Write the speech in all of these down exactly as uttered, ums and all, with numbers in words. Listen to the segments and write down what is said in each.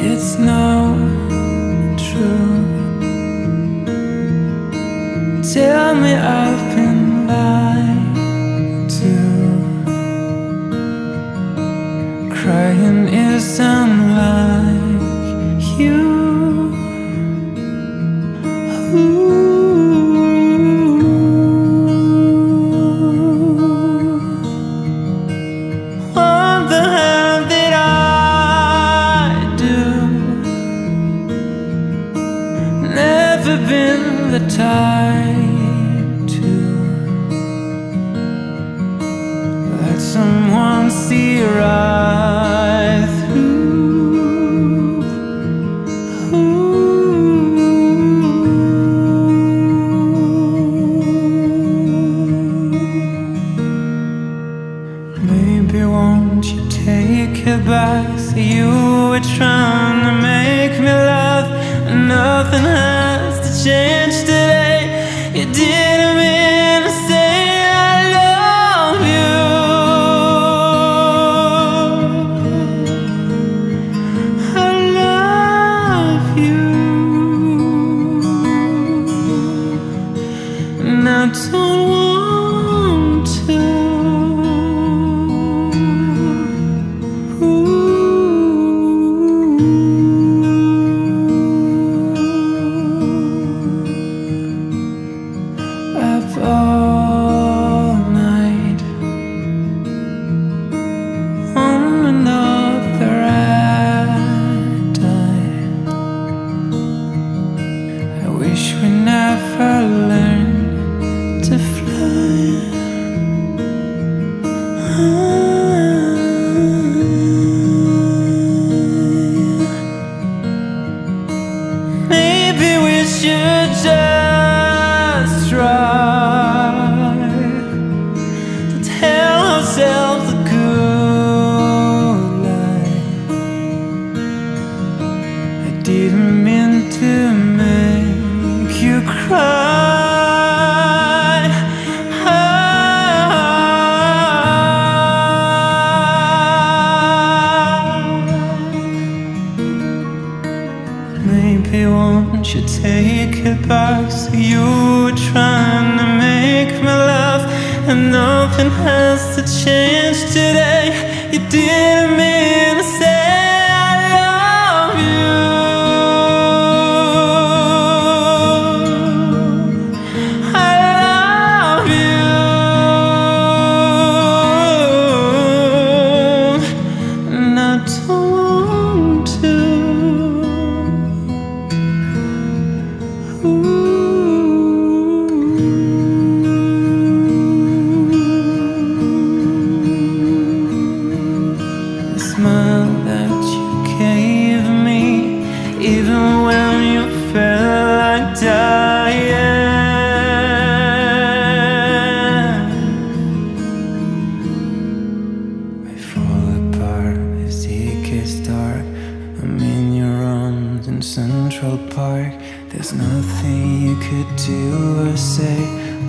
It's not true. Tell me I've been lied to. Crying is unlike you. Never been the type to let someone see right through. Ooh. Baby, won't you take it back? So you were trying to make me laugh, and nothing happened. Change today. You didn't mean to say I love you. I love you, and I don't want to. Didn't mean to make you cry. Ah. Maybe won't you take it back? So you were trying to make me laugh, and nothing has to change today. You didn't mean to say. Even when you felt like dying, I fall apart, as it gets dark. I'm in your arms in Central Park. There's nothing you could do or say.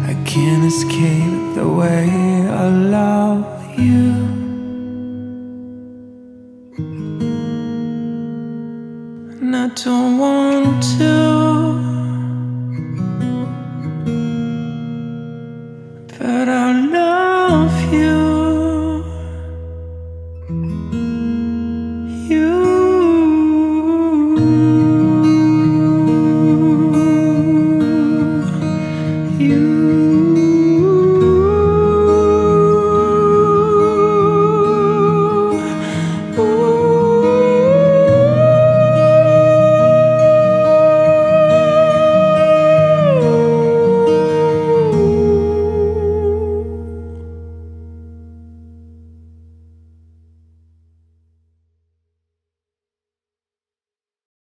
I can't escape the way I love you. I don't want to.